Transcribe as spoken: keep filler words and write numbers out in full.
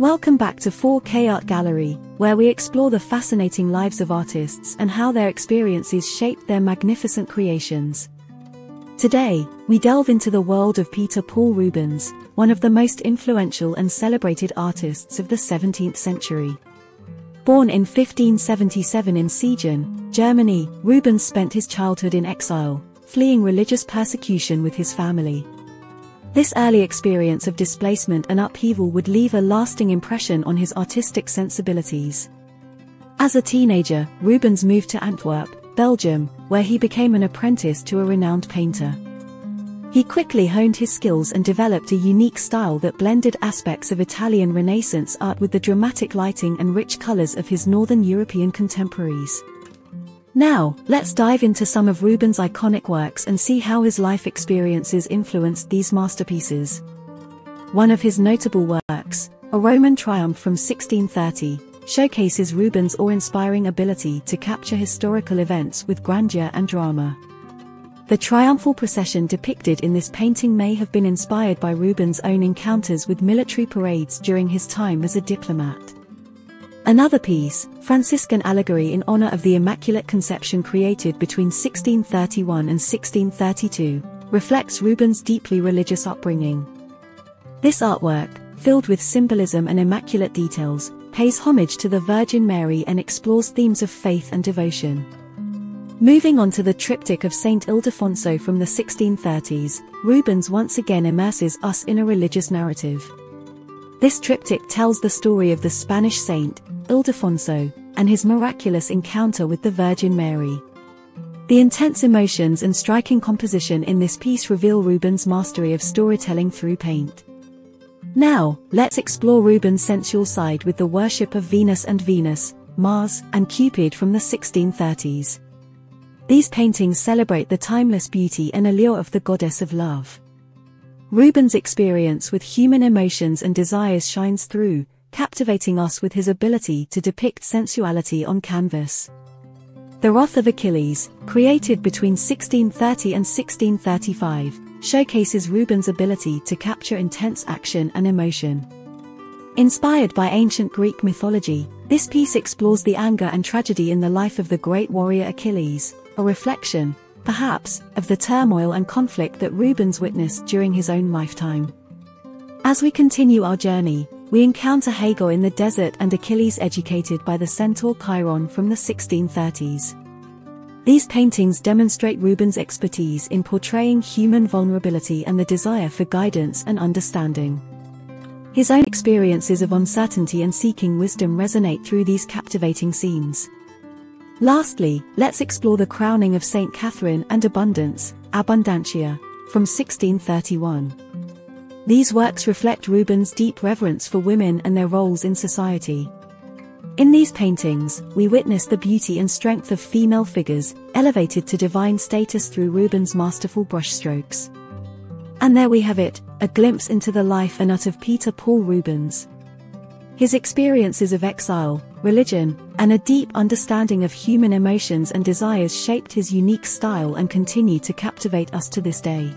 Welcome back to four K Art Gallery, where we explore the fascinating lives of artists and how their experiences shaped their magnificent creations. Today, we delve into the world of Peter Paul Rubens, one of the most influential and celebrated artists of the seventeenth century. Born in fifteen seventy-seven in Siegen, Germany, Rubens spent his childhood in exile, fleeing religious persecution with his family. This early experience of displacement and upheaval would leave a lasting impression on his artistic sensibilities. As a teenager, Rubens moved to Antwerp, Belgium, where he became an apprentice to a renowned painter. He quickly honed his skills and developed a unique style that blended aspects of Italian Renaissance art with the dramatic lighting and rich colors of his northern European contemporaries. Now, let's dive into some of Rubens' iconic works and see how his life experiences influenced these masterpieces. One of his notable works, A Roman Triumph from sixteen thirty, showcases Rubens' awe-inspiring ability to capture historical events with grandeur and drama. The triumphal procession depicted in this painting may have been inspired by Rubens' own encounters with military parades during his time as a diplomat. Another piece, Franciscan Allegory in Honor of the Immaculate Conception, created between sixteen thirty-one and sixteen thirty-two, reflects Rubens' deeply religious upbringing. This artwork, filled with symbolism and immaculate details, pays homage to the Virgin Mary and explores themes of faith and devotion. Moving on to the triptych of Saint Ildefonso from the sixteen thirties, Rubens once again immerses us in a religious narrative. This triptych tells the story of the Spanish saint, Ildefonso, and his miraculous encounter with the Virgin Mary. The intense emotions and striking composition in this piece reveal Rubens' mastery of storytelling through paint. Now, let's explore Rubens' sensual side with the Worship of Venus and Venus, Mars, and Cupid from the sixteen thirties. These paintings celebrate the timeless beauty and allure of the goddess of love. Rubens' experience with human emotions and desires shines through, captivating us with his ability to depict sensuality on canvas. The Wrath of Achilles, created between sixteen thirty and sixteen thirty-five, showcases Rubens' ability to capture intense action and emotion. Inspired by ancient Greek mythology, this piece explores the anger and tragedy in the life of the great warrior Achilles, a reflection, perhaps, of the turmoil and conflict that Rubens witnessed during his own lifetime. As we continue our journey, we encounter Hagar in the Desert and Achilles Educated by the Centaur Chiron from the sixteen thirties. These paintings demonstrate Rubens' expertise in portraying human vulnerability and the desire for guidance and understanding. His own experiences of uncertainty and seeking wisdom resonate through these captivating scenes. Lastly, let's explore the crowning of Saint Catherine and Abundance, Abundantia, from sixteen thirty-one. These works reflect Rubens' deep reverence for women and their roles in society. In these paintings, we witness the beauty and strength of female figures, elevated to divine status through Rubens' masterful brushstrokes. And there we have it, a glimpse into the life and art of Peter Paul Rubens. His experiences of exile, religion, and a deep understanding of human emotions and desires shaped his unique style and continue to captivate us to this day.